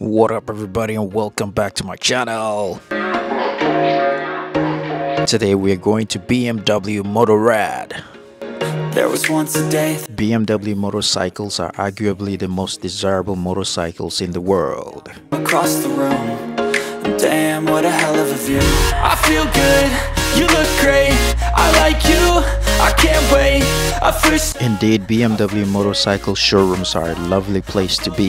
What up everybody, and welcome back to my channel. Today we are going to BMW Motorrad. There was once a day. BMW motorcycles are arguably the most desirable motorcycles in the world. Across the room, damn, what a hell of a view. I feel good, you look great, I like you, I can't wait. Indeed, BMW motorcycle showrooms are a lovely place to be.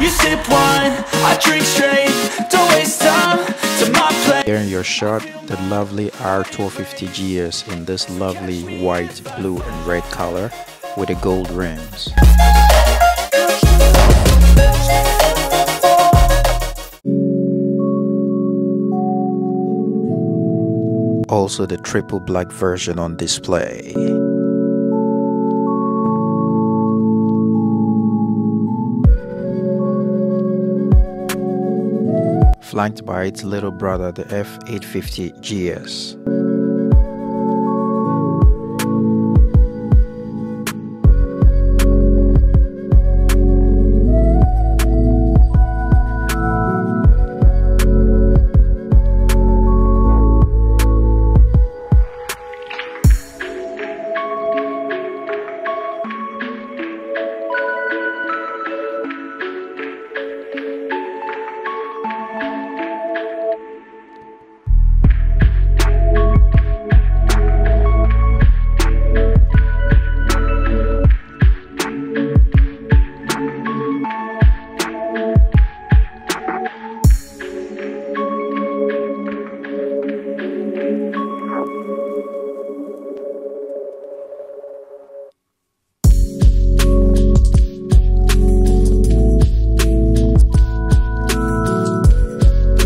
You sip wine, I drink straight, don't waste time to my place. Here in your shot, the lovely R1250GS in this lovely white, blue and red color with the gold rims. Also the triple black version on display. Flanked by its little brother, the F850GS.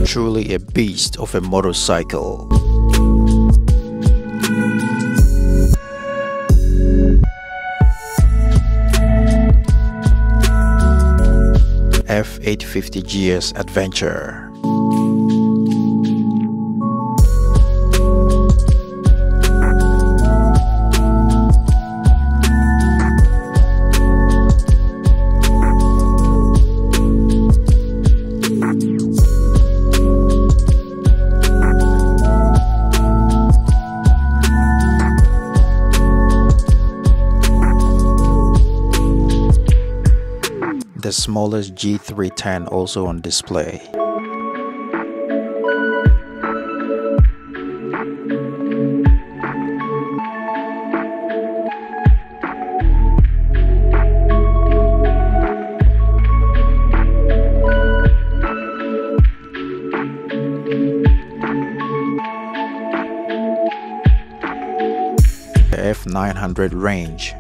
Truly a beast of a motorcycle. F850GS Adventure. The smallest G310 also on display. The F900 range.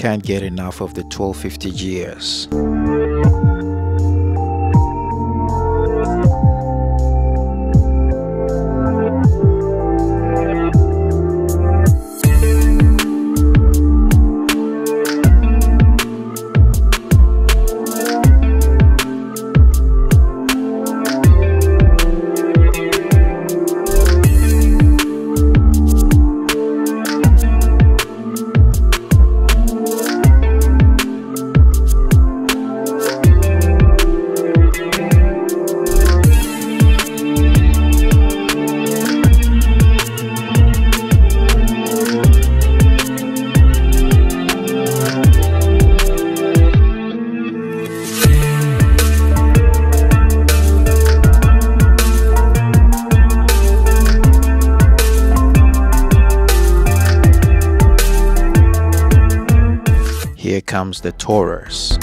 can't get enough of the 1250GS. Here comes the Taurus.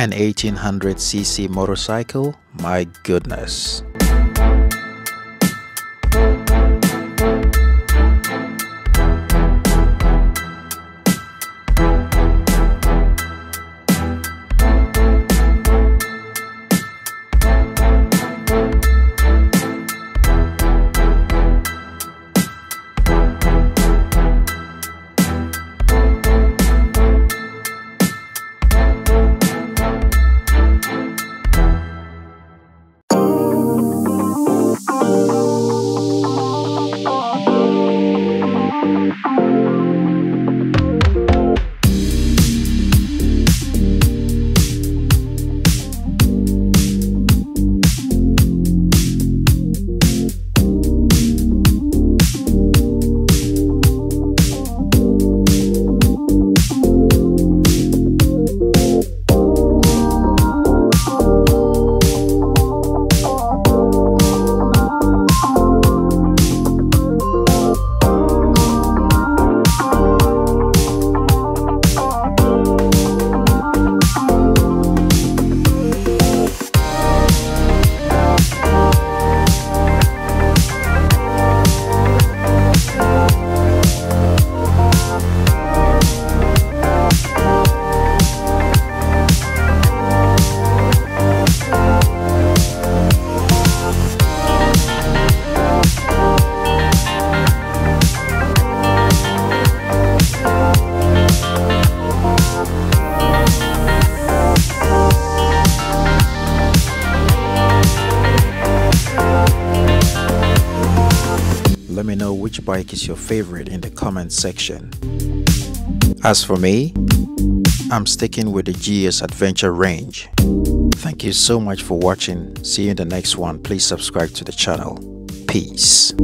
An 1800cc motorcycle, my goodness. Let me know which bike is your favorite in the comment section. As for me, I'm sticking with the GS Adventure range. Thank you so much for watching. See you in the next one. Please subscribe to the channel. Peace.